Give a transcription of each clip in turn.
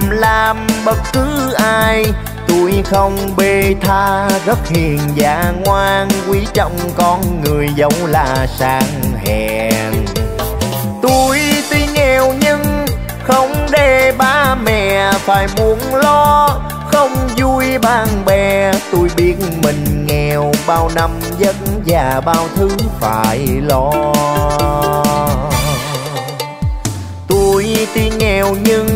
tham lam bất cứ ai. Tôi không bê tha, rất hiền và ngoan, quý trọng con người dẫu là sang hèn. Tôi tuy nghèo nhưng không để ba mẹ phải buồn lo, không vui bạn bè. Tôi biết mình nghèo, bao năm vất vả bao thứ phải lo. Tôi tuy nghèo nhưng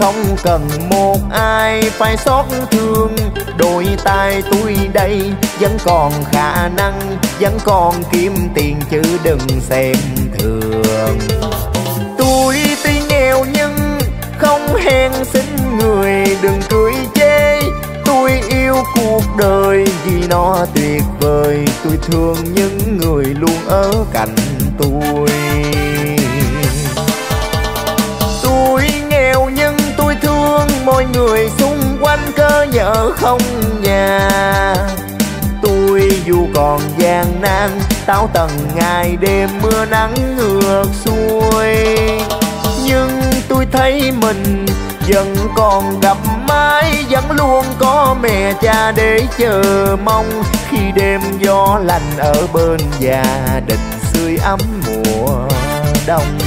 không cần một ai phải xót thương. Đôi tay tôi đây vẫn còn khả năng, vẫn còn kiếm tiền chứ đừng xem thường. Tôi tuy nghèo nhưng không hèn xin người đừng cười chê. Tôi yêu cuộc đời vì nó tuyệt vời. Tôi thương những người luôn ở cạnh tôi. Tôi nghèo nhưng tôi thương mọi người xung quanh, cơ nhỡ không nhà. Tôi dù còn gian nan, táo tần ngày đêm mưa nắng ngược xuôi, nhưng tôi thấy mình vẫn còn gặp mái, vẫn luôn có mẹ cha để chờ mong. Khi đêm gió lành ở bên gia đình, sưởi ấm mùa đông.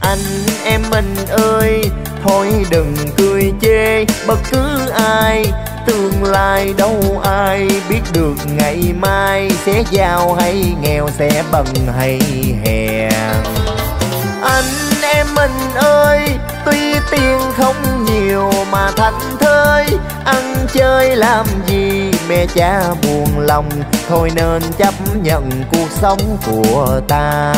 Anh em mình ơi, thôi đừng cười chê bất cứ ai. Tương lai đâu ai biết được ngày mai, sẽ giàu hay nghèo, sẽ bần hay hèn. Anh em mình ơi, tuy tiền không nhiều mà thảnh thơi. Ăn chơi làm gì mẹ cha buồn lòng, thôi nên chấp nhận cuộc sống của ta.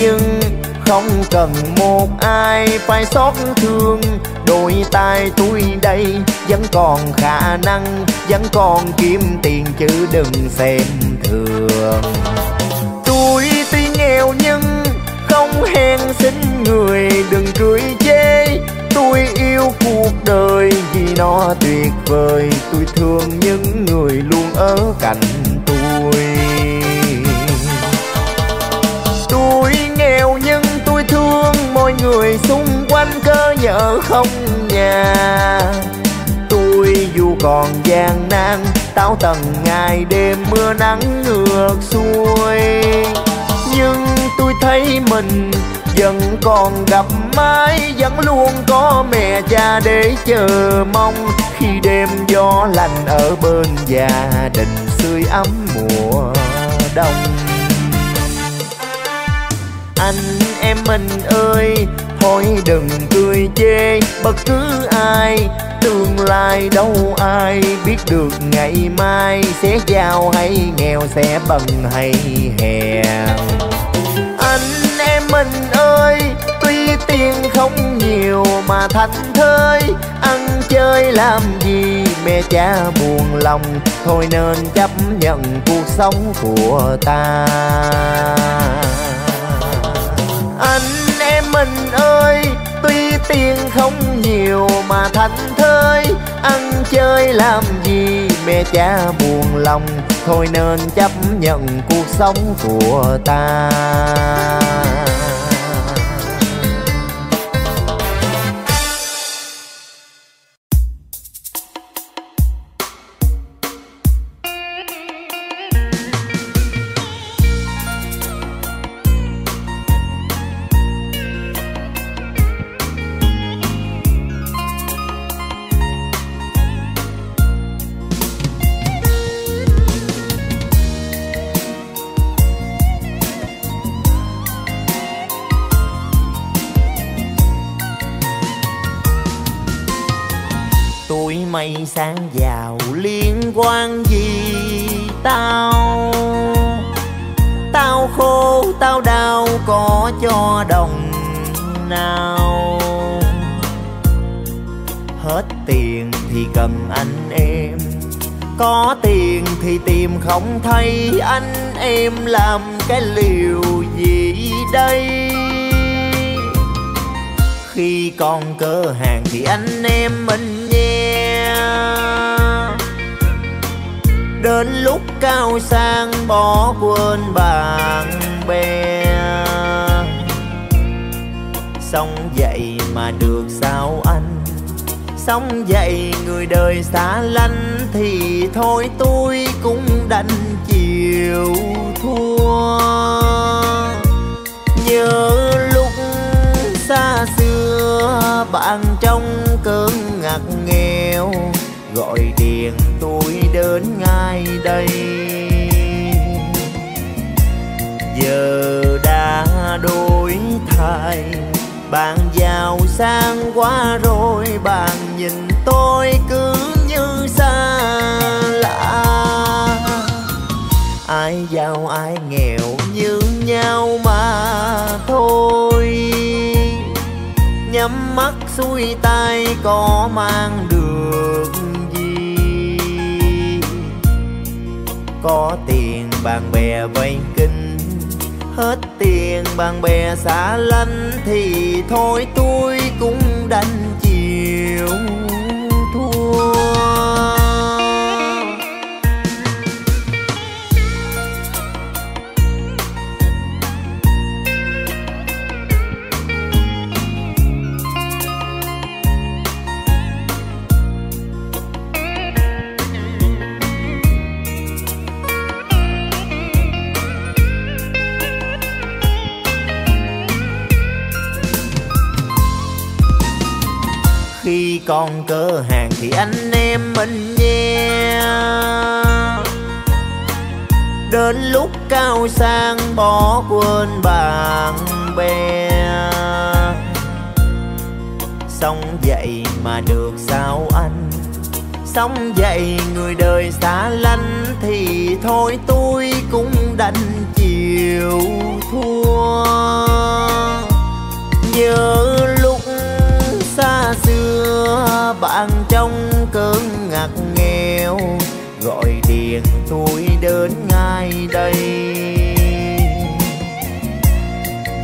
Nhưng không cần một ai phải xót thương. Đôi tay tôi đây vẫn còn khả năng, vẫn còn kiếm tiền chứ đừng xem thường. Tôi tuy nghèo nhưng không hèn xin người đừng cười chê. Tôi yêu cuộc đời vì nó tuyệt vời. Tôi thương những người luôn ở cạnh tôi. Tôi nghèo nhưng tôi thương mọi người xung quanh, cơ nhỡ không nhà. Tôi dù còn gian nan, táo tần ngày đêm mưa nắng ngược xuôi, nhưng tôi thấy mình vẫn còn gặp mái, vẫn luôn có mẹ cha để chờ mong. Khi đêm gió lành ở bên gia đình, sưởi ấm mùa đông. Anh em mình ơi, thôi đừng cười chê bất cứ ai. Tương lai đâu ai biết được ngày mai, sẽ giàu hay nghèo, sẽ bần hay hèn. Anh em mình ơi, tuy tiền không nhiều mà thảnh thơi. Ăn chơi làm gì mẹ cha buồn lòng, thôi nên chấp nhận cuộc sống của ta. Anh em mình ơi, tuy tiền không nhiều mà thảnh thơi. Ăn chơi làm gì mẹ cha buồn lòng, thôi nên chấp nhận cuộc sống của ta. bụi mây sáng giàu liên quan gì tao. Tao khô tao đau có cho đồng nào. Hết tiền thì cần anh em, có tiền thì tìm không thấy anh em, làm cái liều gì đây. Khi còn cửa hàng thì anh em mình nhé, đến lúc cao sang bỏ quên bạn bè. Sống vậy mà được sao anh, sống vậy người đời xa lánh, thì thôi tôi cũng đành chịu thua. Nhớ lúc xa xưa bạn trong cơn ngặt nghèo gọi điện tôi đến ngay đây. Giờ đã đổi thay, bạn giàu sang quá rồi, bạn nhìn tôi cứ như xa lạ. Ai giàu ai nghèo như nhau mà thôi, nhắm mắt xuôi tay có mang được gì. Có tiền bạn bè vây kính, hết tiền bạn bè xả lánh, thì thôi tôi cũng đành chịu thua. Khi còn cửa hàng thì anh em mình nhé, đến lúc cao sang bỏ quên bạn bè. Sống vậy mà được sao anh, sống vậy người đời xa lánh, thì thôi tôi cũng đành chịu thua. Nhớ lúc xa xưa bạn trong cơn ngặt nghèo gọi điện tôi đến ngay đây.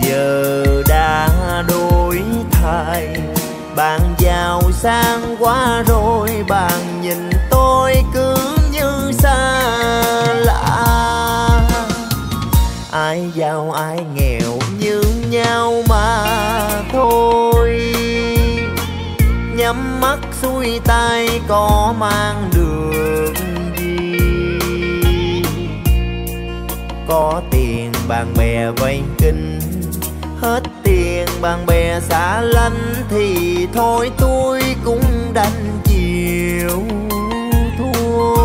Giờ đã đổi thay, bạn giàu sang quá rồi, bạn nhìn tôi cứ như xa lạ. Ai giàu ai nghèo như nhau mà thôi, nhắm mắt xuôi tay có mang được gì. Có tiền bạn bè vây kính, hết tiền bạn bè xả lánh, thì thôi tôi cũng đành chịu thua.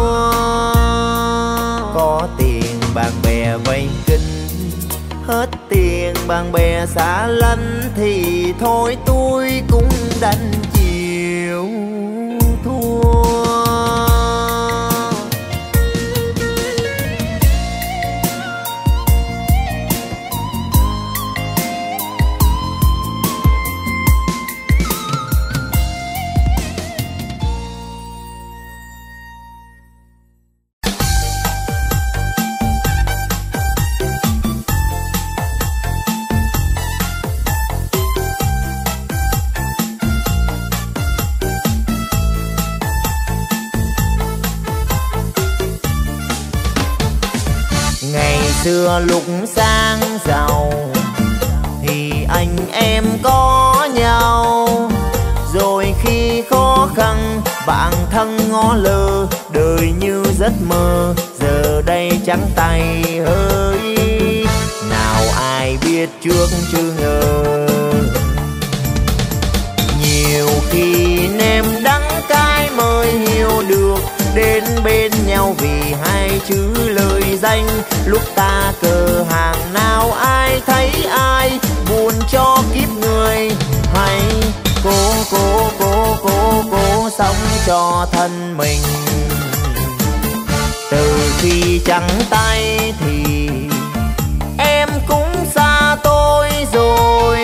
Có tiền bạn bè vây kính, hết tiền bạn bè xả lánh, thì thôi tôi cũng đành chịu thua. Xưa lúc sang giàu thì anh em có nhau, rồi khi khó khăn bạn thân ngó lơ, đời như giấc mơ giờ đây trắng tay ơi. Nào ai biết trước chứ ngờ, nhiều khi nêm đắng cay mới hiểu được, đến bên nhau vì hai chữ lời danh. Lúc ta cờ hàng nào ai thấy ai, buồn cho kiếp người. Hãy cố sống cho thân mình. Từ khi trắng tay thì em cũng xa tôi rồi,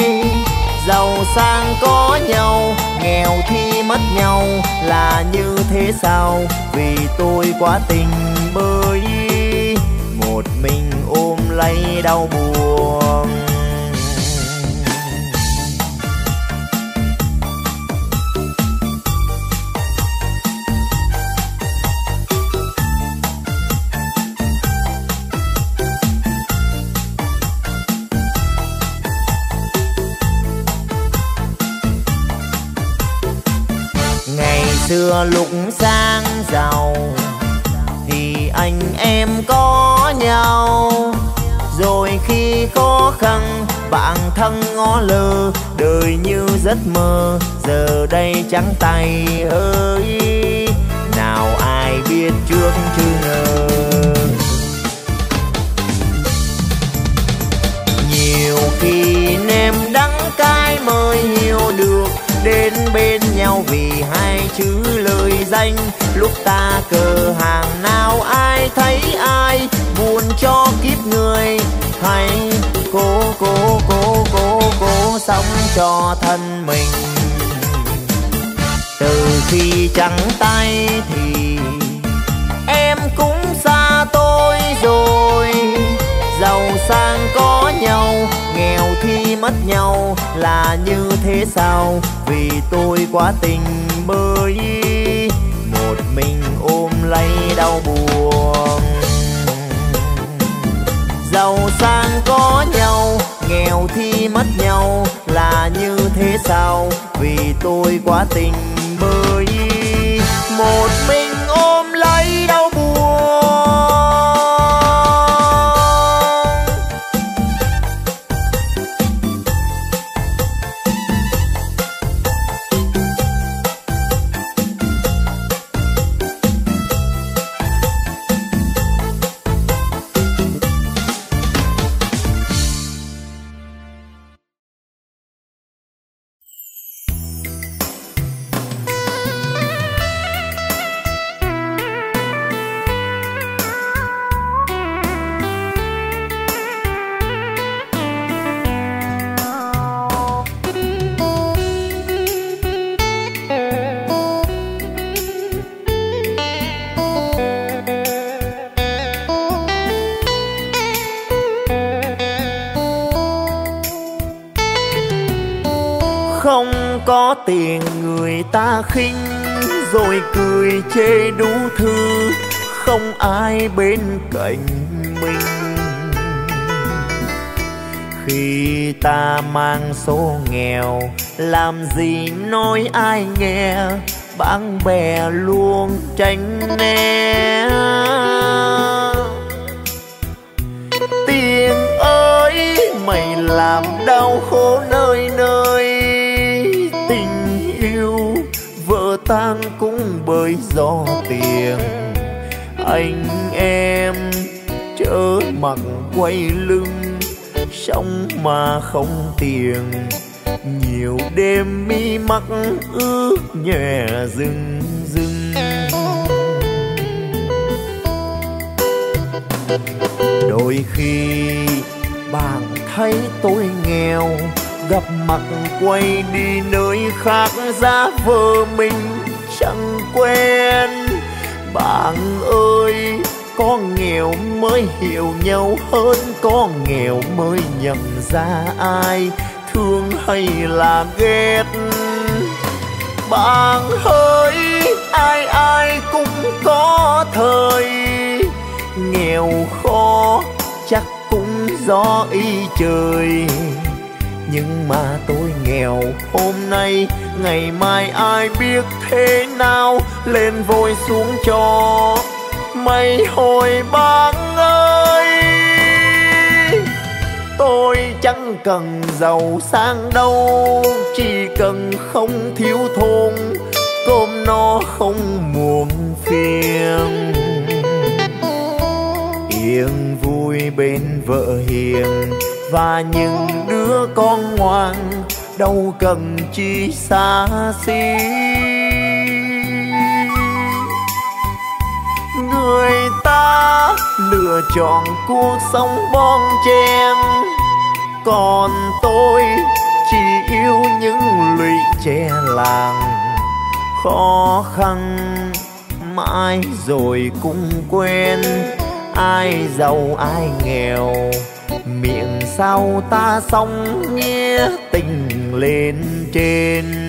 giàu sang có nhau, nghèo thì mất nhau là như thế sao? Vì tôi quá tình bơi, một mình ôm lấy đau buồn. Xưa lúc sang giàu thì anh em có nhau, rồi khi khó khăn bạn thân ngó lơ, đời như giấc mơ giờ đây trắng tay ơi, nào ai biết trước chứ ngờ. Nhiều khi nêm đắng cay mới hiểu được đến bên nhau vì hai chữ lời danh. Lúc ta cờ hàng nào ai thấy ai, buồn cho kiếp người hãy cố sống cho thân mình. Từ khi trắng tay thì em cũng xa tôi rồi, giàu sang có nhau, nghèo thì mất nhau là như thế sao? Vì tôi quá tình bơi, một mình ôm lấy đau buồn. Giàu sang có nhau, nghèo thì mất nhau là như thế sao? Vì tôi quá tình bơi, một mình ôm lấy đau buồn. Có tiền người ta khinh rồi cười chê đủ thứ, không ai bên cạnh mình. Khi ta mang số nghèo làm gì nói ai nghe, bạn bè luôn tránh né. Tiền ơi mày làm đau khổ nơi nơi, tình yêu vợ tan cũng bởi do tiền. Anh em chớ mặc quay lưng, sống mà không tiền. Nhiều đêm mi mắt ướt nhòe rưng rưng. Đôi khi bạn thấy tôi nghèo, gặp mặt quay đi nơi khác giá vờ mình chẳng quen. Bạn ơi, có nghèo mới hiểu nhau hơn, có nghèo mới nhận ra ai thương hay là ghét. Bạn ơi, ai ai cũng có thời nghèo khó, chắc cũng do ý trời. Nhưng mà tôi nghèo hôm nay, ngày mai ai biết thế nào, lên vôi xuống cho mây hồi bạn ơi. Tôi chẳng cần giàu sang đâu, chỉ cần không thiếu thốn, cơm no không muộn phiền. Yên vui bên vợ hiền và những đứa con ngoan, đâu cần chi xa xỉ. lựa chọn cuộc sống bon chen. Còn tôi chỉ yêu những lụy che làng, khó khăn mãi rồi cũng quên. Ai giàu ai nghèo, miệng sao ta sống nghĩa tình lên trên.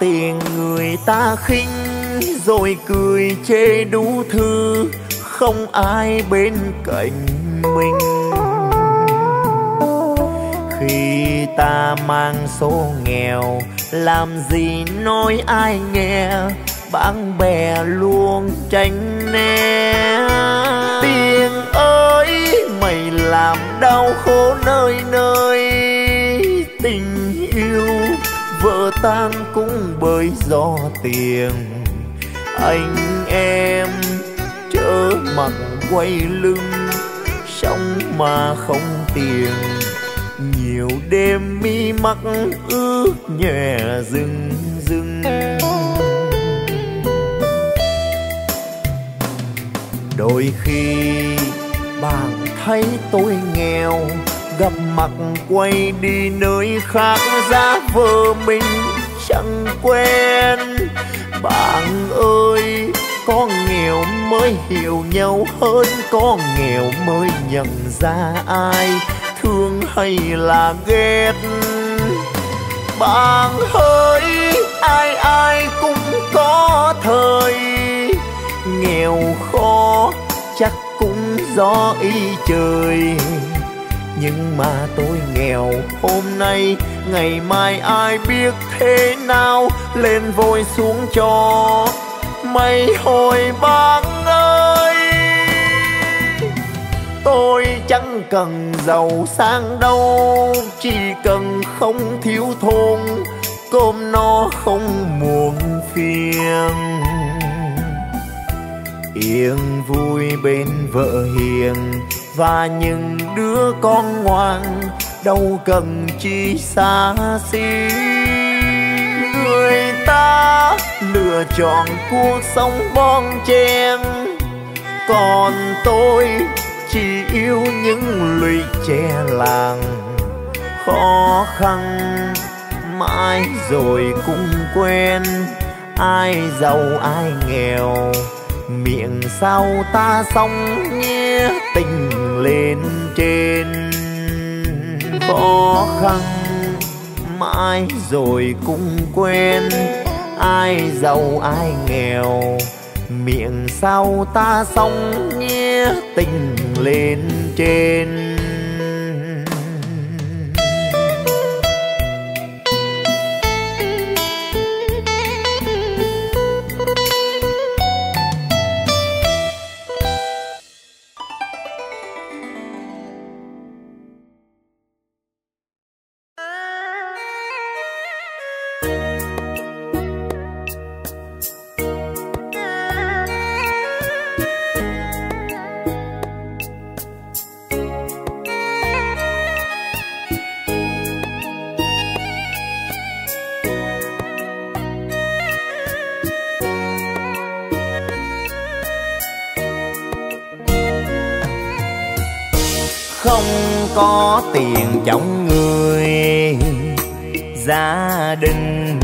Tiền người ta khinh rồi cười chê đủ thứ, không ai bên cạnh mình. Khi ta mang số nghèo, làm gì nói ai nghe, bạn bè luôn tránh né. Tiền ơi mày làm đau khổ nơi nơi, tình yêu vợ tan cũng bởi do tiền. Anh em chớ mặt quay lưng, sống mà không tiền. Nhiều đêm mi mắt ướt nhòe rưng rưng. Đôi khi bạn thấy tôi nghèo, gặp mặt quay đi nơi khác giá vờ mình chẳng quen. Bạn ơi, có nghèo mới hiểu nhau hơn, có nghèo mới nhận ra ai thương hay là ghét. Bạn ơi, ai ai cũng có thời nghèo khó, chắc cũng do ý trời. Nhưng mà tôi nghèo hôm nay, ngày mai ai biết thế nào, lên vôi xuống cho mây hồi bác ơi. Tôi chẳng cần giàu sang đâu, chỉ cần không thiếu thốn, cơm no không muộn phiền. Yên vui bên vợ hiền và những đứa con ngoan, đâu cần chi xa xỉ. Người ta lựa chọn cuộc sống bon chen, còn tôi chỉ yêu những lụy che làng. Khó khăn mãi rồi cũng quên, ai giàu ai nghèo, miệng sao ta sống nghĩa tình lên trên. Khó khăn mãi rồi cũng quên, ai giàu ai nghèo, miệng sao ta sống nghĩa tình lên trên. Có tiền chồng người, gia đình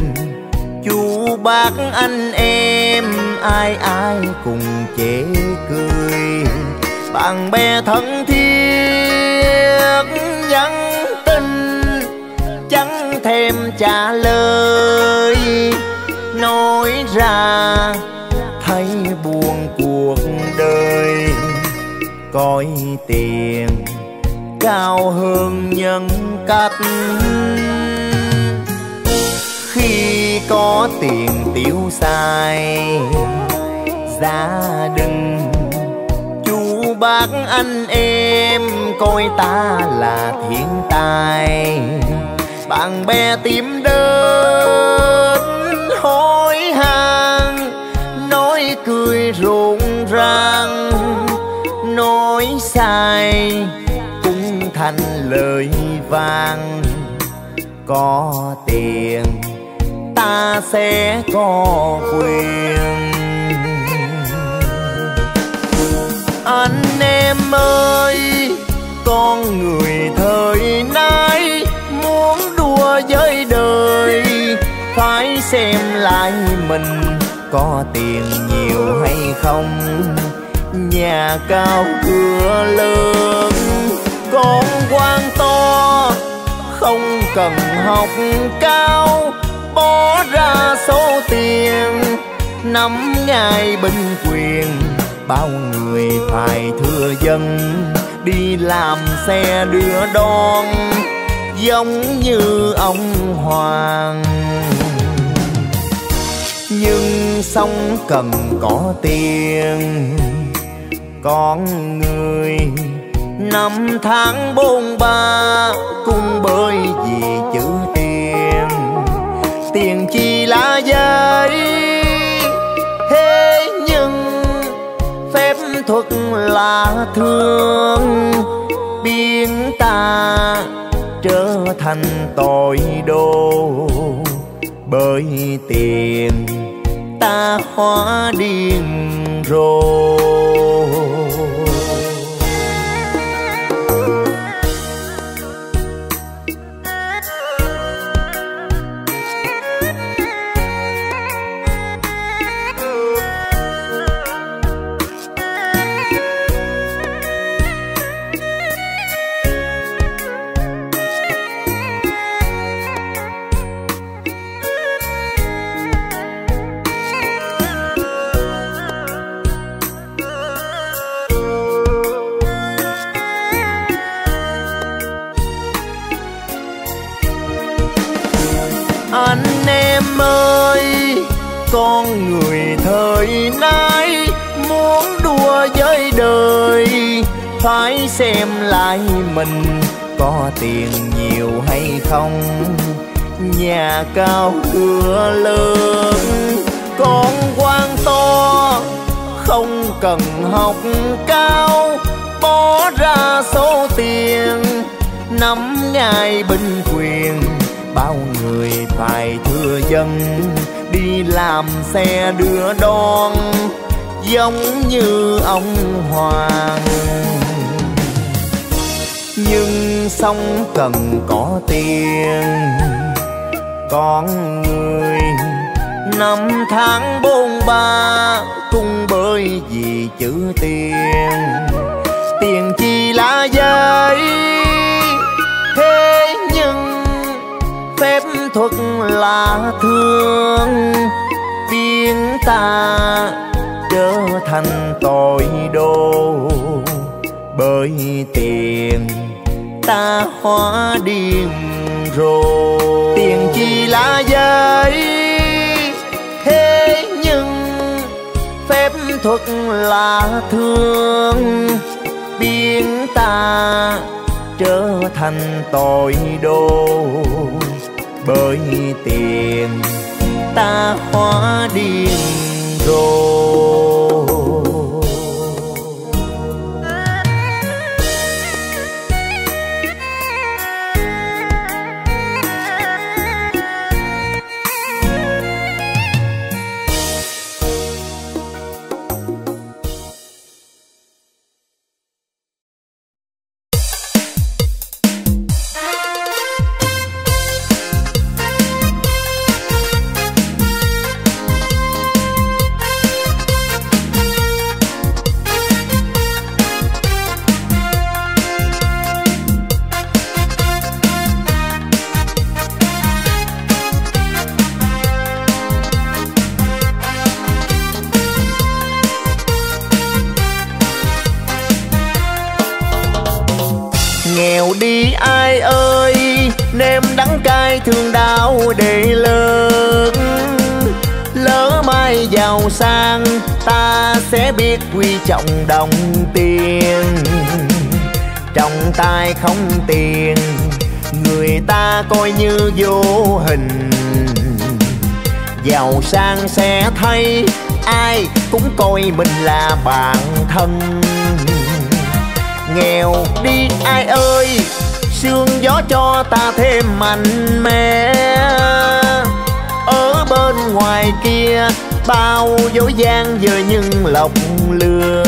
chú bác anh em ai ai cùng chế cười. Bạn bè thân thiết nhắn tin chẳng thèm trả lời, nói ra nói tiền cao hơn nhân cách. Khi có tiền tiêu xài, gia đình chú bác anh em coi ta là thiên tài. Bạn bè tìm đến hỏi han, nói cười rộn ràng, nói sai cũng thành lời vàng. Có tiền ta sẽ có quyền. Anh em ơi, con người thời nay muốn đua với đời phải xem lại mình có tiền nhiều hay không. Nhà cao cửa lớn, con quan to không cần học cao, bỏ ra số tiền 5 ngày bình quyền. Bao người phải thưa dân, đi làm xe đưa đón giống như ông hoàng. Nhưng sống cần có tiền, con người 5 tháng 43 cũng bởi vì chữ tiền. Tiền chỉ là giấy, thế nhưng phép thuật là thương, biến ta trở thành tội đồ. Bởi tiền ta hóa điên rồ. Con người thời nay muốn đua với đời phải xem lại mình có tiền nhiều hay không. Nhà cao cửa lớn, con quan to không cần học cao, bỏ ra số tiền 5 ngày bình quyền. Bao người phải thưa dân, đi làm xe đưa đón giống như ông hoàng. Nhưng sống cần có tiền, con người 5 tháng 43 cũng bởi vì chữ tiền. Tiền chỉ là giấy, thế nhưng phép thuật là thương, biến ta trở thành tội đồ. Bởi tiền ta hóa điên rồ. Tiền chỉ là giấy, thế nhưng phép thuật là thương, biến ta trở thành tội đồ. Bởi tiền ta hóa điên rồ. nghèo đi ai ơi, nêm đắng cay thương đau để lớn. Lỡ mai giàu sang ta sẽ biết quý trọng đồng tiền. Trong tay không tiền, người ta coi như vô hình. Giàu sang sẽ thấy ai cũng coi mình là bạn thân. Nghèo đi ai ơi, sương gió cho ta thêm mạnh mẽ. Ở bên ngoài kia bao dối gian với những lọc lừa.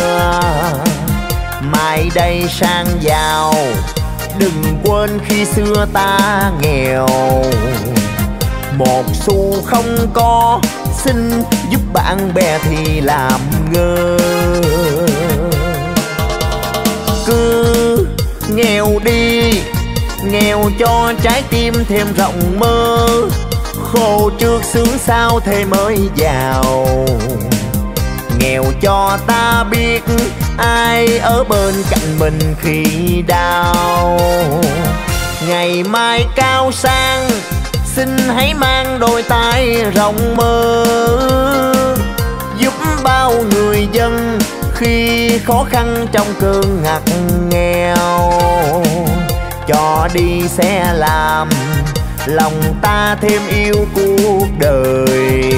Mai đây sang giàu, đừng quên khi xưa ta nghèo. Một xu không có, xin giúp bạn bè thì làm ngơ. Cứ nghèo đi, nghèo cho trái tim thêm rộng mơ. Khổ trước sướng sau thế mới giàu. Nghèo cho ta biết ai ở bên cạnh mình khi đau. Ngày mai cao sang, xin hãy mang đôi tay rộng mơ. Giúp bao người dân khi khó khăn trong cơn ngặt nghèo. Cho đi sẽ làm lòng ta thêm yêu cuộc đời.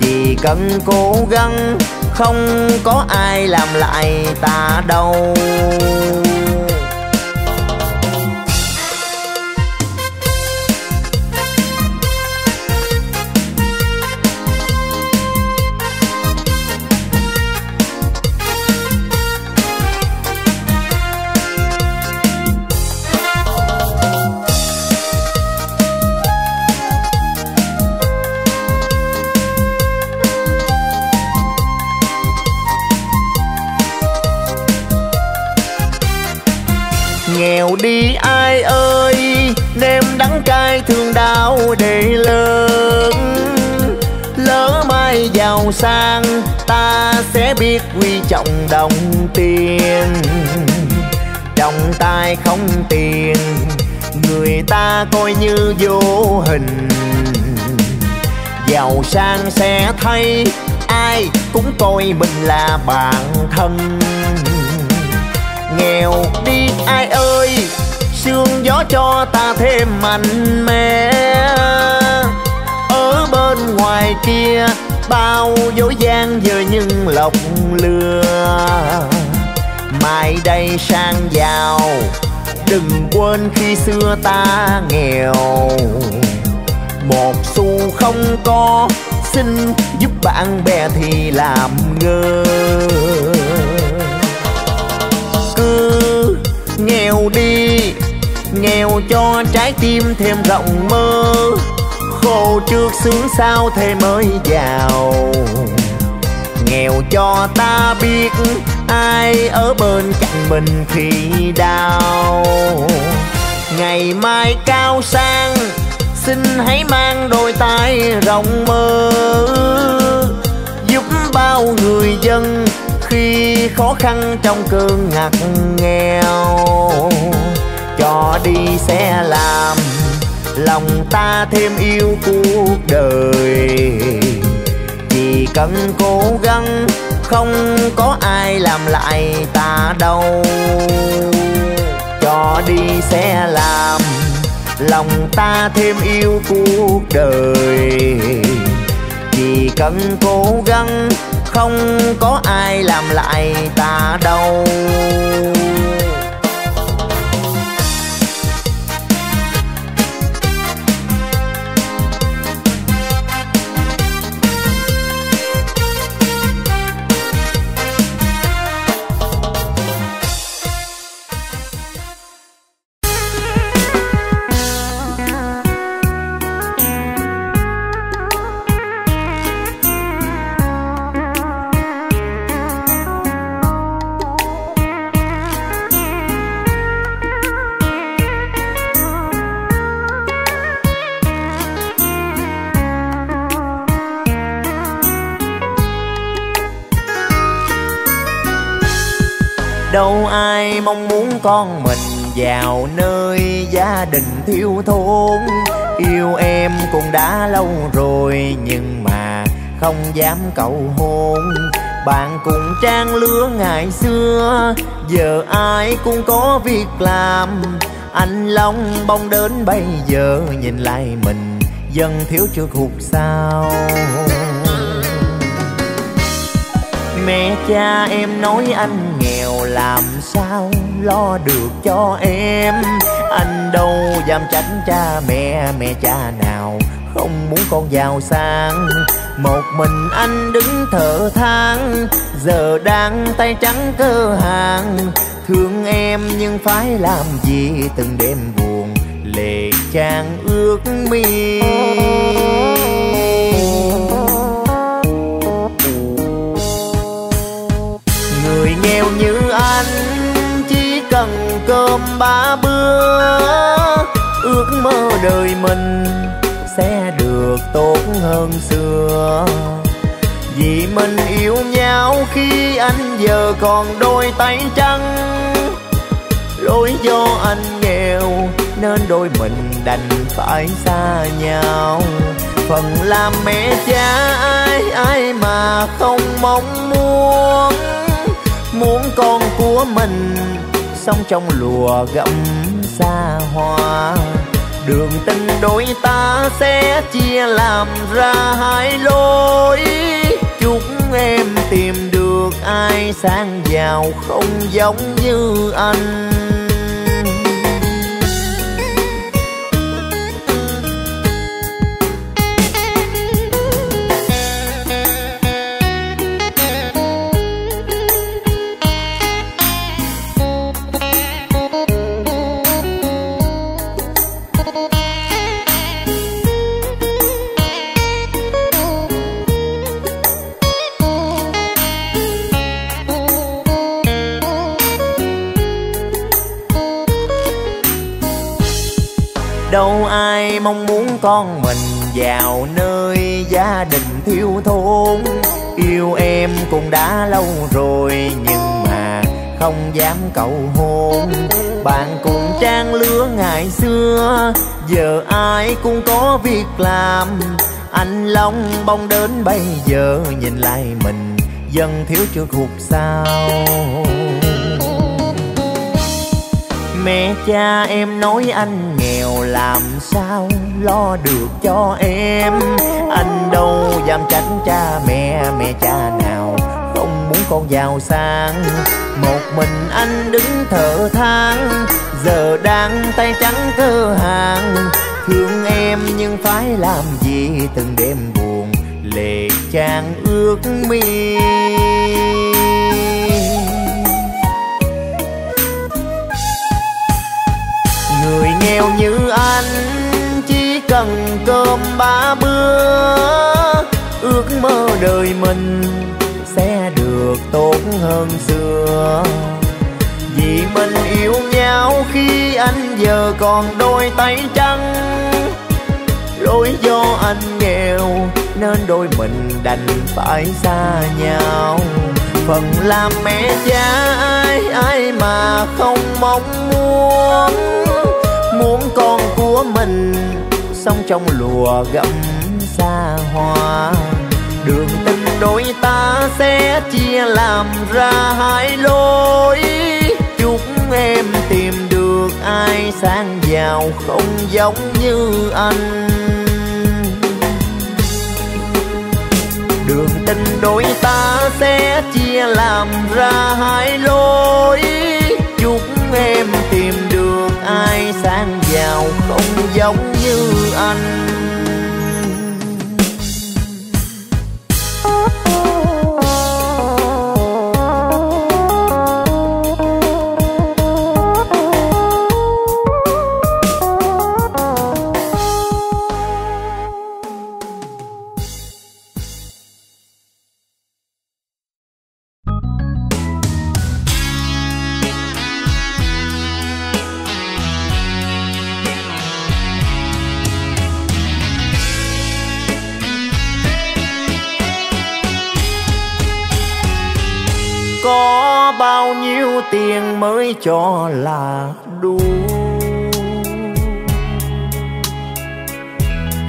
Chỉ cần cố gắng, không có ai làm lại ta đâu. Nghèo đi ai ơi, nêm đắng cay thương đau để lớn. Lỡ mai giàu sang ta sẽ biết quý trọng đồng tiền. Trong tay không tiền, người ta coi như vô hình. Giàu sang sẽ thấy ai cũng coi mình là bạn thân. Nghèo đi ai ơi, sương gió cho ta thêm mạnh mẽ. Ở bên ngoài kia bao dối gian với những lọc lừa. Mai đây sang giàu, đừng quên khi xưa ta nghèo. Một xu không có, xin giúp bạn bè thì làm ngơ. Nghèo đi, nghèo cho trái tim thêm rộng mơ. Khổ trước sướng sau thế mới giàu. Nghèo cho ta biết ai ở bên cạnh mình khi đau. Ngày mai cao sang, xin hãy mang đôi tay rộng mơ. Giúp bao người dân khi khó khăn trong cơn ngặt nghèo. Cho đi sẽ làm lòng ta thêm yêu cuộc đời. Chỉ cần cố gắng, không có ai làm lại ta đâu. Cho đi sẽ làm lòng ta thêm yêu cuộc đời. Chỉ cần cố gắng, không có ai làm lại ta đâu. Đâu ai mong muốn con mình vào nơi gia đình thiếu thốn. Yêu em cũng đã lâu rồi nhưng mà không dám cầu hôn. Bạn cùng trang lứa ngày xưa, giờ ai cũng có việc làm. Anh long bông đến bây giờ nhìn lại mình dân thiếu chưa hụt sao. Mẹ cha em nói anh nghèo làm sao lo được cho em. Anh đâu dám tránh cha mẹ, mẹ cha nào không muốn con giàu sang. Một mình anh đứng thở than, giờ đang tay trắng cơ hàng. Thương em nhưng phải làm gì từng đêm buồn lệ trang ước mi. Người nghèo như anh chỉ cần cơm ba bữa, ước mơ đời mình sẽ được tốt hơn xưa. Vì mình yêu nhau khi anh giờ còn đôi tay trắng, lỗi do anh nghèo nên đôi mình đành phải xa nhau. Phần làm mẹ cha ai ai mà không mong muốn, muốn con của mình sống trong lùa gẫm xa hoa. Đường tình đôi ta sẽ chia làm ra hai lối. Chúc em tìm được ai sang giàu không giống như anh. Đâu ai mong muốn con mình vào nơi gia đình thiếu thốn. Yêu em cũng đã lâu rồi nhưng mà không dám cầu hôn. Bạn cùng trang lứa ngày xưa, giờ ai cũng có việc làm. Anh long bông đến bây giờ nhìn lại mình dân thiếu chưa hụt sao. Mẹ cha em nói anh nghèo làm sao lo được cho em. Anh đâu dám tránh cha mẹ, mẹ cha nào không muốn con giàu sang. Một mình anh đứng thở than, giờ đang tay trắng cơ hàng. Thương em nhưng phải làm gì từng đêm buồn lệ trang ước mi. Người nghèo như anh chỉ cần cơm ba bữa, ước mơ đời mình sẽ được tốt hơn xưa. Vì mình yêu nhau khi anh giờ còn đôi tay trắng, lỗi do anh nghèo nên đôi mình đành phải xa nhau. Phần làm mẹ cha ai ai mà không mong muốn, muốn con của mình sống trong lùa gẫm xa hoa. Đường tình đôi ta sẽ chia làm ra hai lối. Chúc em tìm được ai sang giàu không giống như anh. Đường tình đôi ta sẽ chia làm ra hai lối. Chúc em tìm được ai sang giàu không giống như anh. Có có bao nhiêu tiền mới cho là đủ.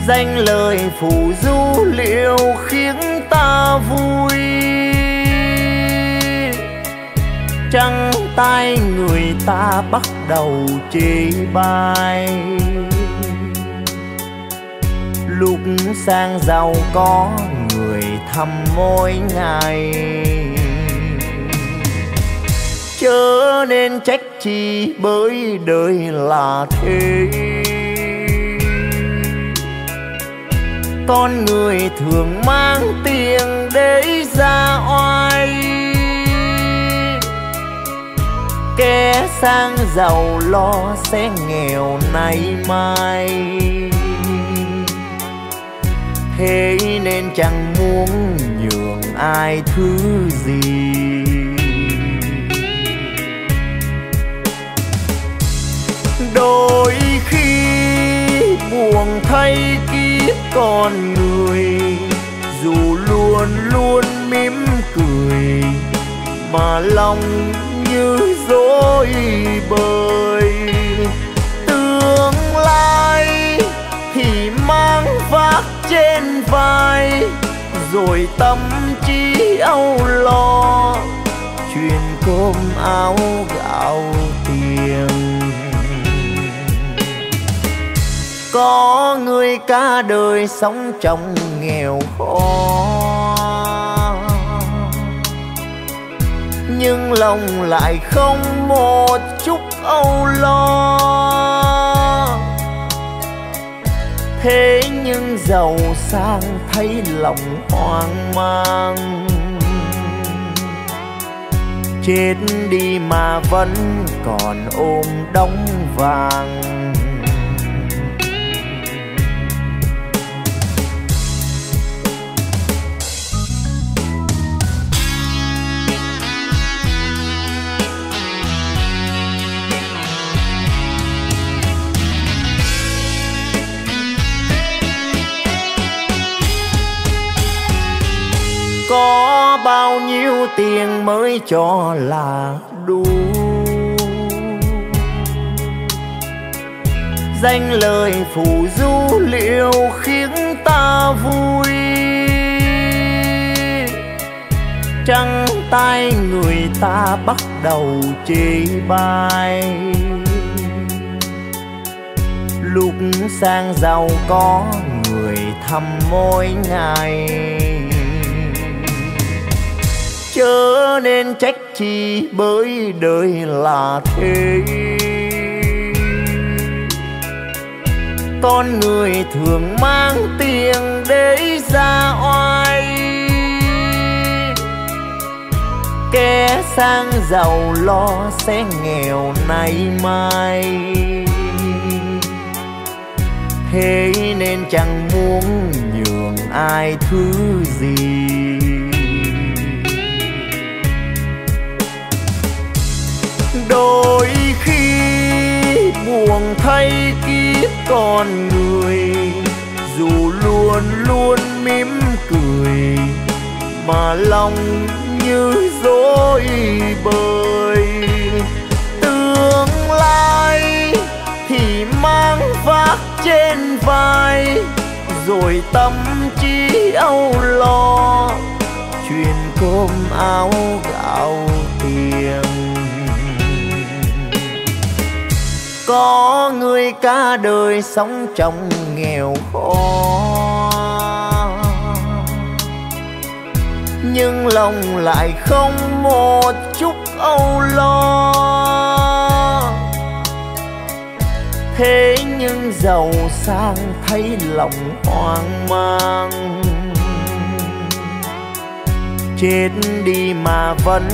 Danh lời phù du liệu khiến ta vui, trăng tay người ta bắt đầu chê bai. Lúc sang giàu có người thăm mỗi ngày, chớ nên trách chi bởi đời là thế. Con người thường mang tiền để ra oai, kẻ sang giàu lo sẽ nghèo nay mai. Thế nên chẳng muốn nhường ai thứ gì, đôi khi buồn thay kiếp con người. Dù luôn luôn mỉm cười mà lòng như dối bời, tương lai thì mang vác trên vai, rồi tâm trí âu lo chuyện cơm áo gạo tiền. Có người cả đời sống trong nghèo khó, nhưng lòng lại không một chút âu lo. Thế nhưng giàu sang thấy lòng hoang mang, chết đi mà vẫn còn ôm đống vàng. Có bao nhiêu tiền mới cho là đủ, danh lời phù du liệu khiến ta vui, trăng tay người ta bắt đầu chê bai. Lúc sang giàu có người thăm mỗi ngày, chớ nên trách chi bởi đời là thế. Con người thường mang tiền để ra oai, kẻ sang giàu lo sẽ nghèo nay mai. Thế nên chẳng muốn nhường ai thứ gì, đôi khi buồn thay kiếp con người. Dù luôn luôn mỉm cười mà lòng như dối bời, tương lai thì mang vác trên vai, rồi tâm trí âu lo chuyện cơm áo gạo tiền. Có người cả đời sống trong nghèo khó, nhưng lòng lại không một chút âu lo. Thế nhưng giàu sang thấy lòng hoang mang, chết đi mà vẫn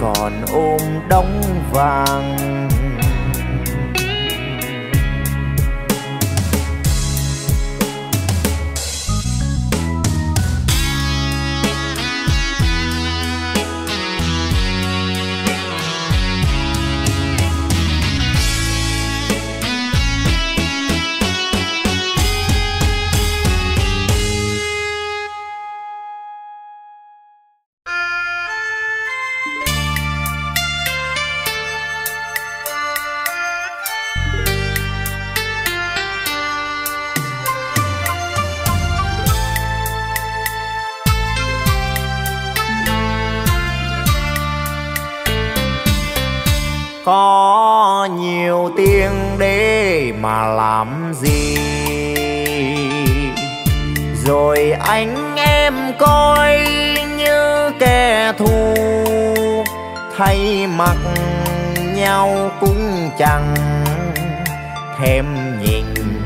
còn ôm đống vàng. có nhiều tiếng để mà làm gì, rồi anh em coi như kẻ thù, thay mặt nhau cũng chẳng thèm nhìn,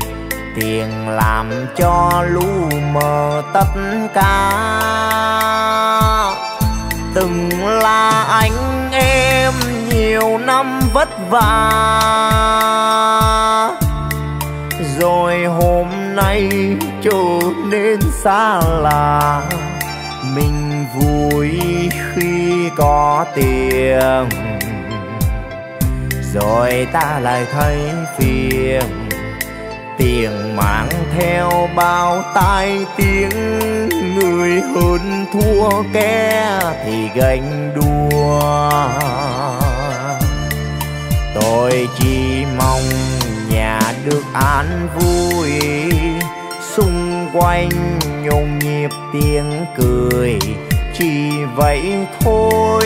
tiền làm cho lu mờ tất cả. Từng là anh em nhiều năm vất vả, rồi hôm nay trở nên xa lạ. Mình vui khi có tiền, rồi ta lại thấy phiền. Tiền mang theo bao tai tiếng, người hơn thua kẻ thì ganh đua. Tôi chỉ mong nhà được an vui, xung quanh nhộn nhịp tiếng cười, chỉ vậy thôi.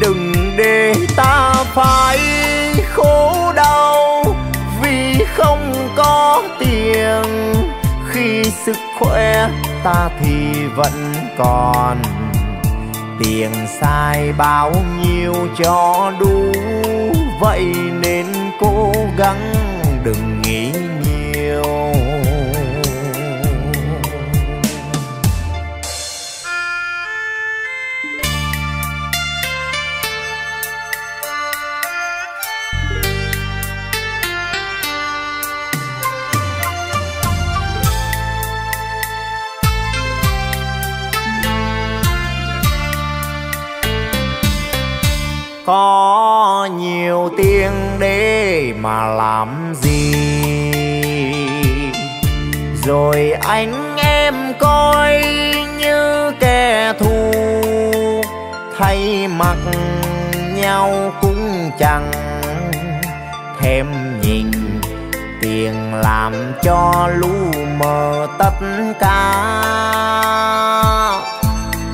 Đừng để ta phải khổ đau vì không có tiền, khi sức khỏe ta thì vẫn còn. Tiền sai bao nhiêu cho đủ, vậy nên cố gắng đừng nghĩ nhiều. Có nhiều tiếng để mà làm gì, rồi anh em coi như kẻ thù, thay mặt nhau cũng chẳng thèm nhìn, tiền làm cho lu mờ tất cả.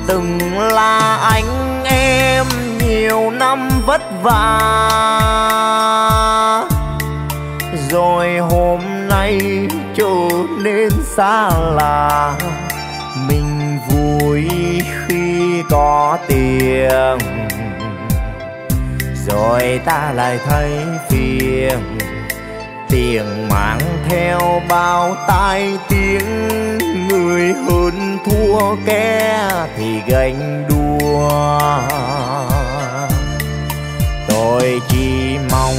Từng là anh em nhiều năm vất vả, rồi hôm nay trở nên xa lạ. Mình vui khi có tiền, rồi ta lại thấy phiền. Tiền mang theo bao tai tiếng, người hơn thua kẻ thì ganh đua. Tôi chỉ mong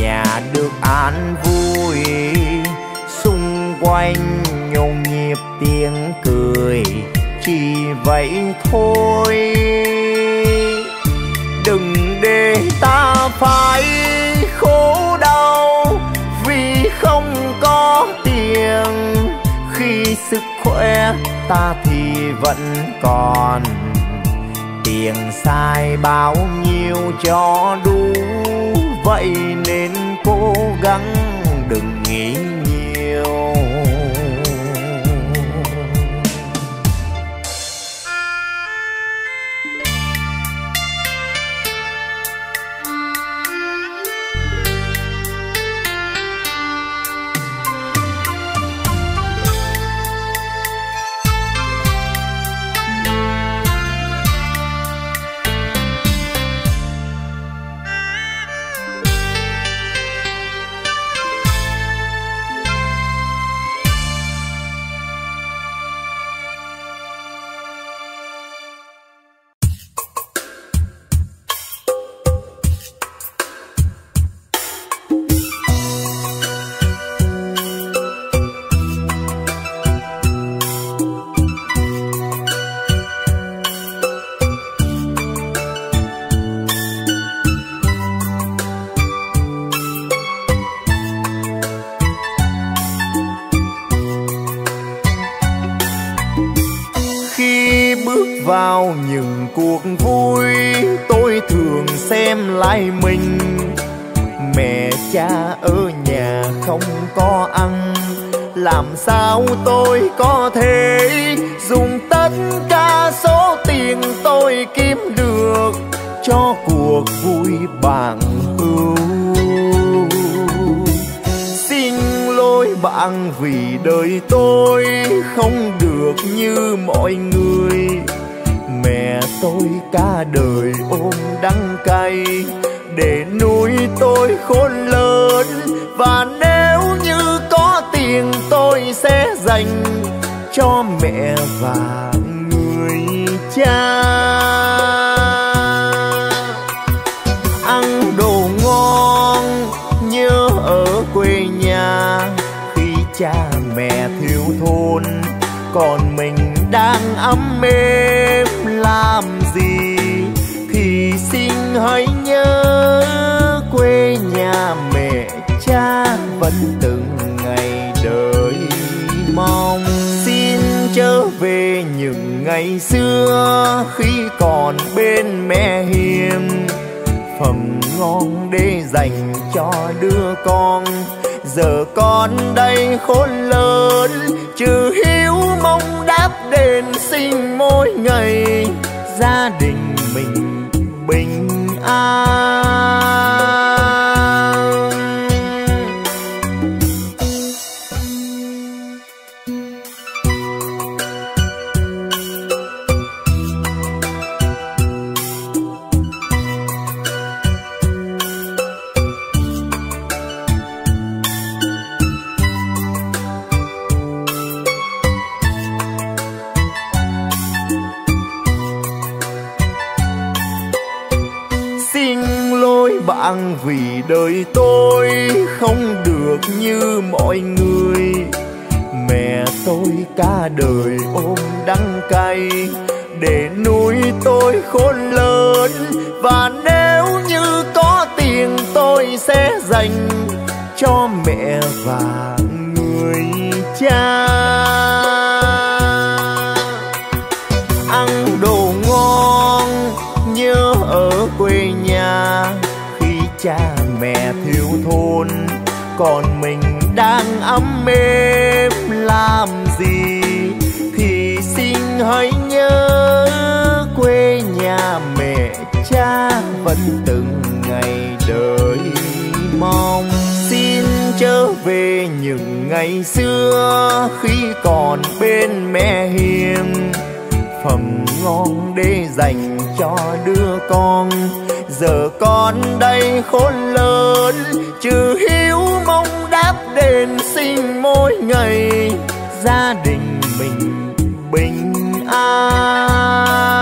nhà được an vui, xung quanh nhộn nhịp tiếng cười, chỉ vậy thôi. Đừng để ta phải khổ đau vì không có tiền, khi sức khỏe ta thì vẫn còn. Tiền sai bao nhiêu cho đủ, vậy nên cố gắng đừng nghĩ nhiều. Vào những cuộc vui tôi thường xem lại mình, mẹ cha ở nhà không có ăn, làm sao tôi có thể dùng tất cả số tiền tôi kiếm được cho cuộc bằng hữu. Xin lỗi bạn vì đời tôi không được như mọi người. Mẹ tôi cả đời ôm đắng cay để nuôi tôi khôn lớn. Và nếu như có tiền tôi sẽ dành cho mẹ và người cha. Ăn đồ ngon nhớ ở quê nhà, khi cha mẹ thiếu thốn còn mình đang ấm êm làm gì. Thì xin hãy nhớ quê nhà mẹ cha vẫn từng ngày đợi mong. Xin trở về những ngày xưa khi còn bên mẹ hiền, phần ngon để dành cho đứa con. Giờ con đây khôn lớn trừ hiếu mong đáp đền, xin mỗi ngày gia đình mình bình an. Bạn vì đời tôi không được như mọi người. Mẹ tôi cả đời ôm đắng cay để nuôi tôi khôn lớn. Và nếu như có tiền tôi sẽ dành cho mẹ và người cha. Ăn đồ ngon nhớ ở quê nhà, cha mẹ thiếu thốn còn mình đang ấm êm làm gì. Thì xin hãy nhớ quê nhà mẹ cha vẫn từng ngày đợi mong. Xin trở về những ngày xưa khi còn bên mẹ hiền, phẩm ngon để dành cho đứa con. Giờ con đây khôn lớn trừ hiếu mong đáp đền, xin mỗi ngày gia đình mình bình an.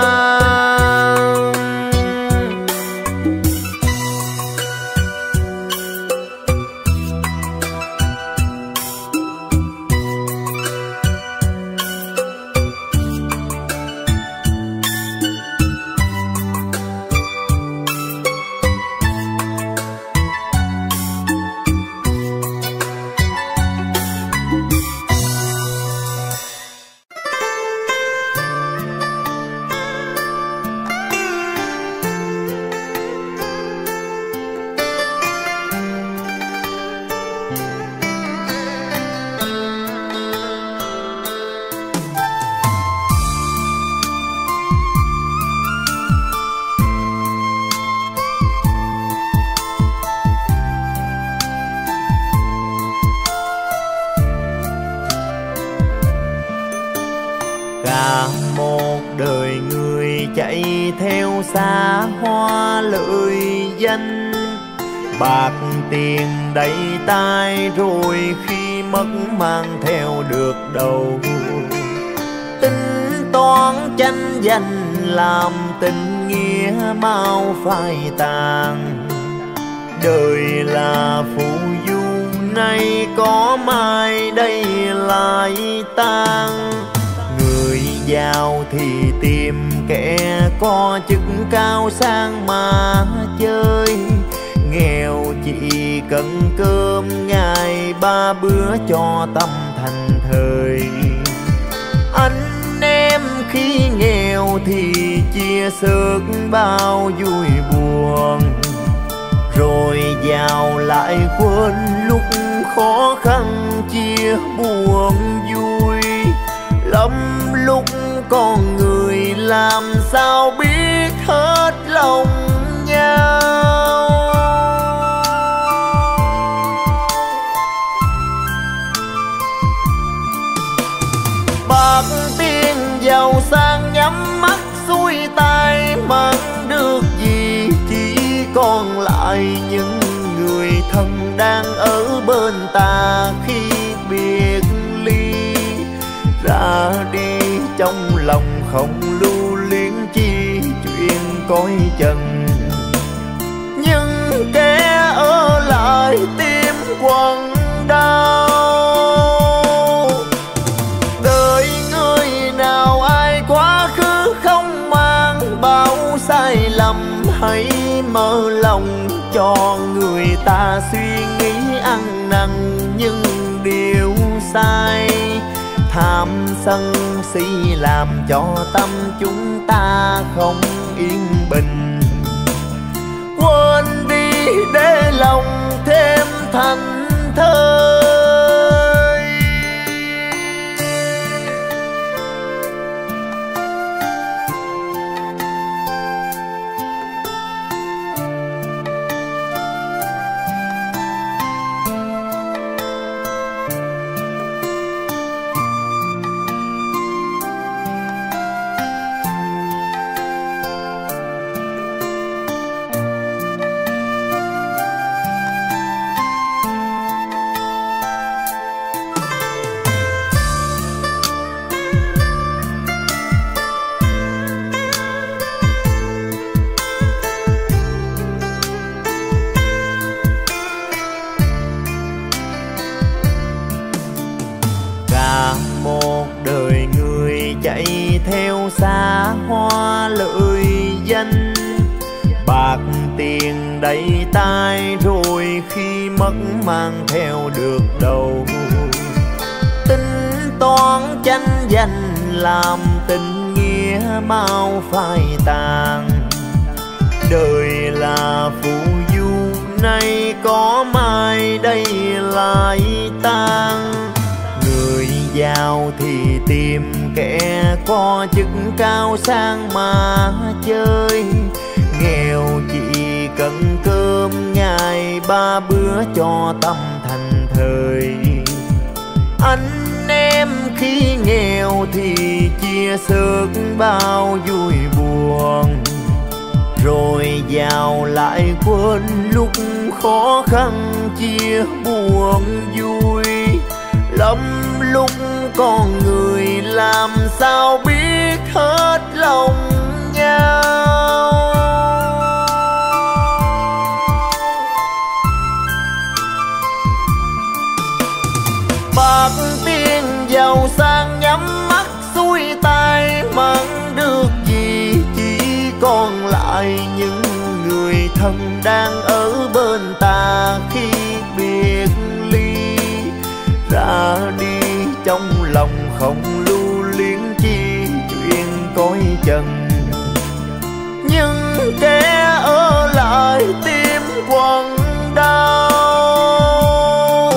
Xa hoa lợi danh, bạc tiền đầy tay rồi khi mất mang theo được đầu. Tính toán tranh giành làm tình nghĩa mau phai tàn. Đời là phù du nay có mai đây lại tan. Người giàu thì tìm kẻ có chức cao sang mà chơi, nghèo chỉ cần cơm ngày ba bữa cho tâm thành thời. Anh em khi nghèo thì chia sớt bao vui buồn, rồi giàu lại quên lúc khó khăn chia buồn vui. Lắm lúc con người làm sao biết hết lòng nhau. bạc tiên giàu sang nhắm mắt xuôi tay mang được gì, chỉ còn lại những người thân đang ở bên ta khi biệt ly. Ra đi trong lòng không lưu luyến chi chuyện cõi trần, nhưng kẻ ở lại tim quặn đau. Đời người nào ai quá khứ không mang bao sai lầm, hãy mở lòng cho người ta suy nghĩ ăn năn những điều sai. Tham sân si làm cho tâm chúng ta không yên bình, quên đi để lòng thêm thành thơi. Xa hoa lợi danh bạc tiền đầy tay, rồi khi mất mang theo được đâu. Tính toán tranh giành làm tình nghĩa mau phai tàn. Đời là phù du nay có mai đây lại tan. Người giàu thì tìm kẻ có chức cao sang mà chơi, nghèo chỉ cần cơm ngày ba bữa cho tâm thành thời. Anh em khi nghèo thì chia sớt bao vui buồn, rồi giàu lại quên lúc khó khăn chia buồn vui. Lắm lúc con người làm sao biết hết lòng nhau. Bạc tiên giàu sang nhắm mắt xuôi tay mang được gì, chỉ còn lại những người thân đang ở bên ta khi biệt ly. Ra đi trong lòng không lưu luyến chi chuyện cõi trần, nhưng kẻ ở lại tim quặn đau.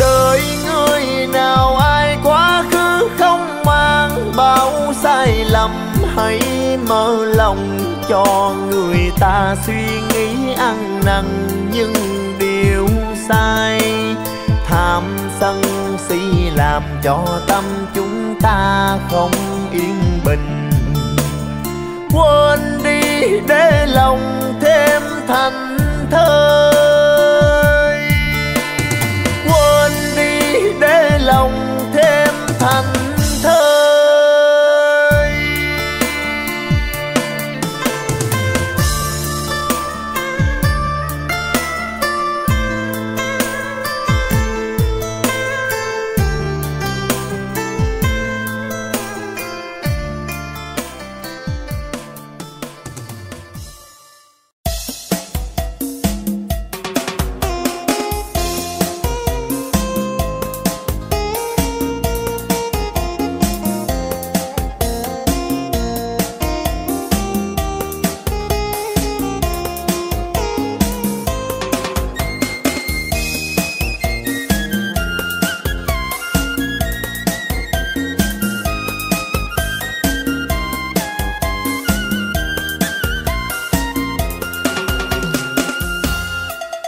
Đời người nào ai quá khứ không mang bao sai lầm, hãy mở lòng cho người ta suy nghĩ ăn năn những điều sai. Tham sân si làm cho tâm chúng ta không yên bình, quên đi để lòng thêm thành thơi. Quên đi để lòng thêm thành thơi.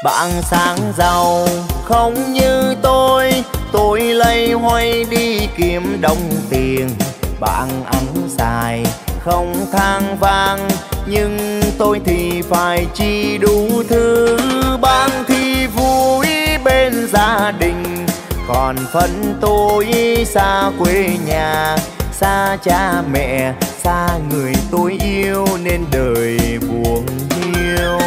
Bạn sáng giàu không như tôi lây hoay đi kiếm đồng tiền. Bạn ăn xài không than vang, nhưng tôi thì phải chi đủ thứ. Bạn thì vui bên gia đình, còn phần tôi xa quê nhà, xa cha mẹ, xa người tôi yêu, nên đời buồn hiu.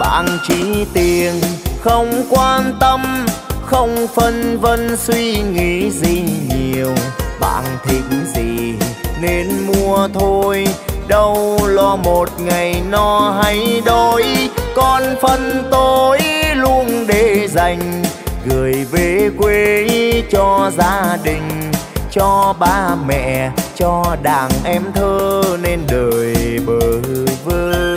Bạn chỉ tiền không quan tâm, không phân vân suy nghĩ gì nhiều. Bạn thích gì nên mua thôi, đâu lo một ngày no hay đói. Còn phần tôi luôn để dành, gửi về quê cho gia đình, cho ba mẹ, cho đàn em thơ, nên đời bơ vơ.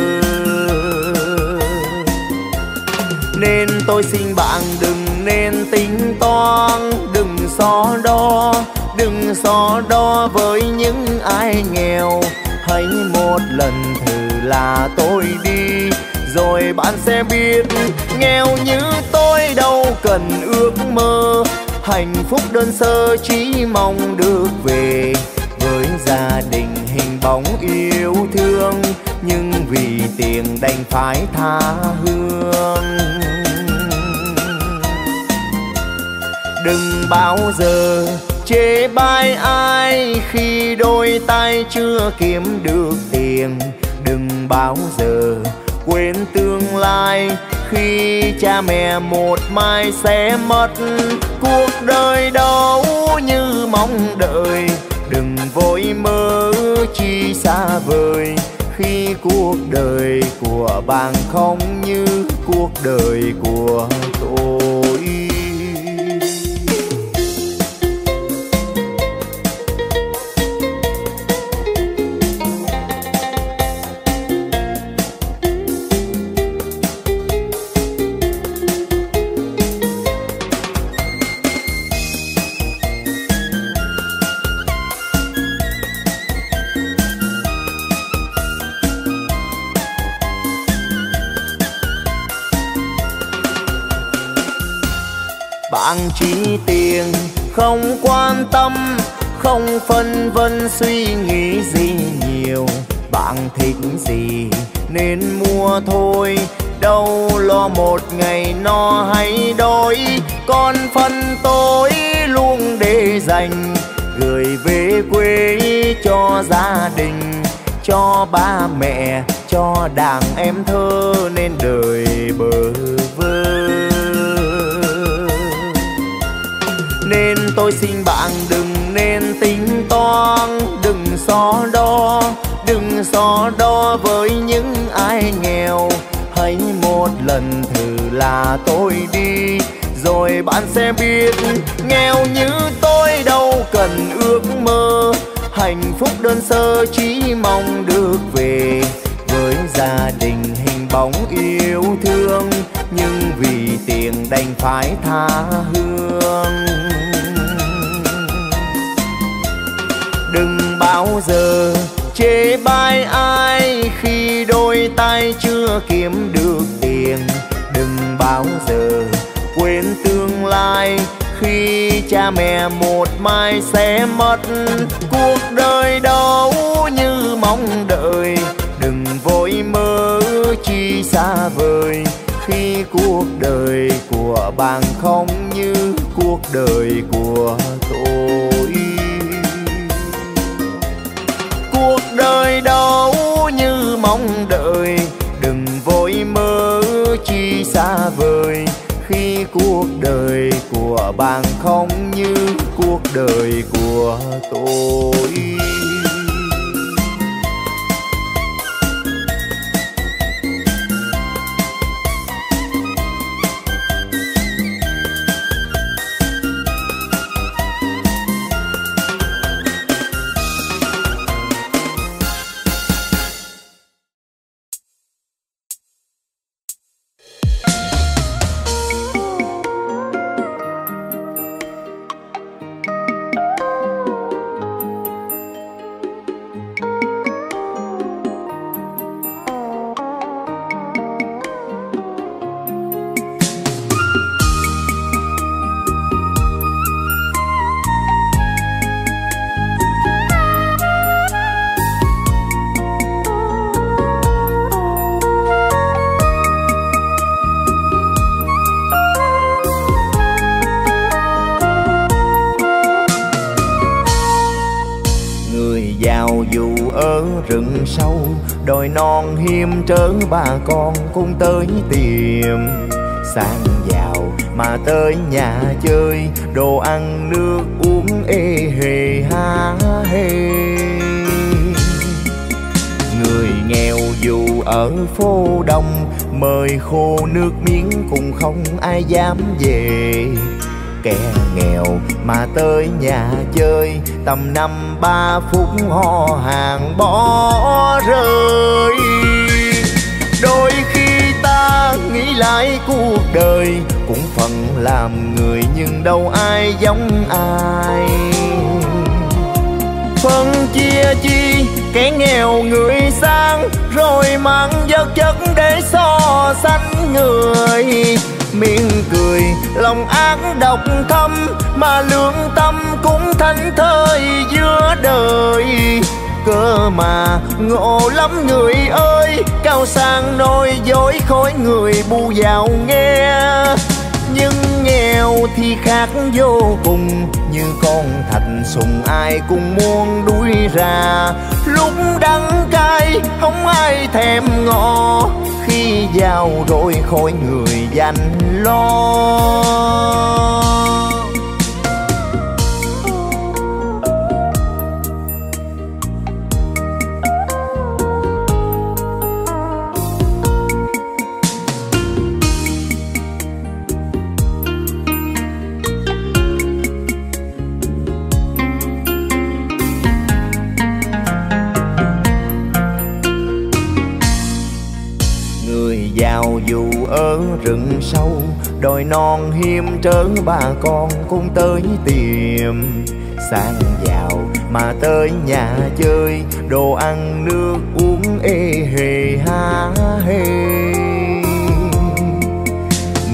Nên tôi xin bạn đừng nên tính toán, đừng so đo với những ai nghèo. Hãy một lần thử là tôi đi, rồi bạn sẽ biết nghèo như tôi đâu cần ước mơ. Hạnh phúc đơn sơ chỉ mong được về với gia đình hình bóng yêu thương, nhưng vì tiền đành phải tha hương. Đừng bao giờ chê bai ai khi đôi tay chưa kiếm được tiền. Đừng bao giờ quên tương lai khi cha mẹ một mai sẽ mất. Cuộc đời đâu như mong đợi, đừng vội mơ chi xa vời khi cuộc đời của bạn không như cuộc đời của tôi. Bạn chỉ tiền không quan tâm, không phân vân suy nghĩ gì nhiều. Bạn thích gì nên mua thôi, đâu lo một ngày no hay đói. Còn phần tôi luôn để dành, gửi về quê cho gia đình, cho ba mẹ, cho đàn em thơ, nên đời bơ vơ. Nên tôi xin bạn đừng nên tính toán, đừng so đo với những ai nghèo. Hãy một lần thử là tôi đi, rồi bạn sẽ biết nghèo như tôi đâu cần ước mơ. Hạnh phúc đơn sơ chỉ mong được về với gia đình hình bóng yêu thương, nhưng vì tiền đành phải tha hương. Đừng bao giờ chê bai ai khi đôi tay chưa kiếm được tiền. Đừng bao giờ quên tương lai khi cha mẹ một mai sẽ mất. Cuộc đời đâu như mong đợi, đừng vội mơ chi xa vời khi cuộc đời của bạn không như cuộc đời của tôi. Cuộc đời đâu như mong đợi, đừng vội mơ chi xa vời khi cuộc đời của bạn không như cuộc đời của tôi. dù ở rừng sâu, đồi non hiểm trở bà con cũng tới tìm. Sang giàu mà tới nhà chơi, đồ ăn nước uống ê hề ha hê. Người nghèo dù ở phố đông, mời khô nước miếng cũng không ai dám về. Kẻ nghèo mà tới nhà chơi, tầm năm ba phút ho hàng bỏ rơi. Đôi khi ta nghĩ lại cuộc đời, cũng phần làm người nhưng đâu ai giống ai. Phân chia chi kẻ nghèo người sang, rồi mang vật chất để so sánh người. Miệng cười lòng ác độc thâm, mà lương tâm cũng thánh thơi giữa đời. Cơ mà ngộ lắm người ơi, cao sang nôi dối khối người bu giàu nghe. Nhưng nghèo thì khác vô cùng, như con thạch sùng ai cũng muốn đuổi ra. Lúc đắng cay không ai thèm ngọ, khi giàu rồi khỏi người dành lo. Dù ở rừng sâu, đồi non hiểm trở bà con cũng tới tìm. Sang giàu mà tới nhà chơi, đồ ăn nước uống ê hề ha hê.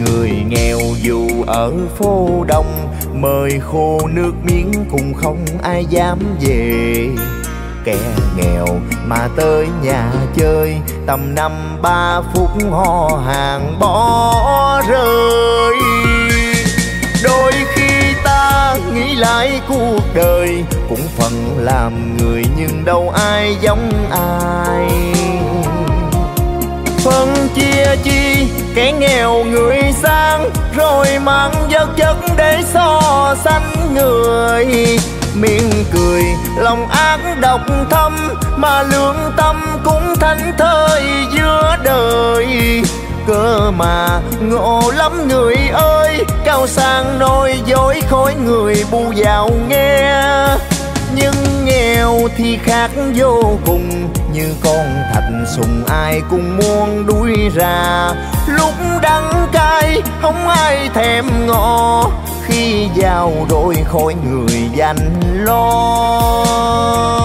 Người nghèo dù ở phố đông, mời khô nước miếng cũng không ai dám về. Kẻ nghèo mà tới nhà chơi, tầm năm ba phút ho hàng bỏ rơi. Đôi khi ta nghĩ lại cuộc đời, cũng phần làm người nhưng đâu ai giống ai. Phân chia chi kẻ nghèo người sang, rồi mang vật chất để so sánh người. Miệng cười lòng ác độc thâm, mà lương tâm cũng thánh thơi giữa đời. Cơ mà ngộ lắm người ơi, cao sang nôi dối khối người bu giàu nghe. Nhưng nghèo thì khác vô cùng, như con thạch sùng ai cũng muốn đuổi ra. Lúc đắng cay không ai thèm ngọ, khi giàu rồi khỏi người dành lo.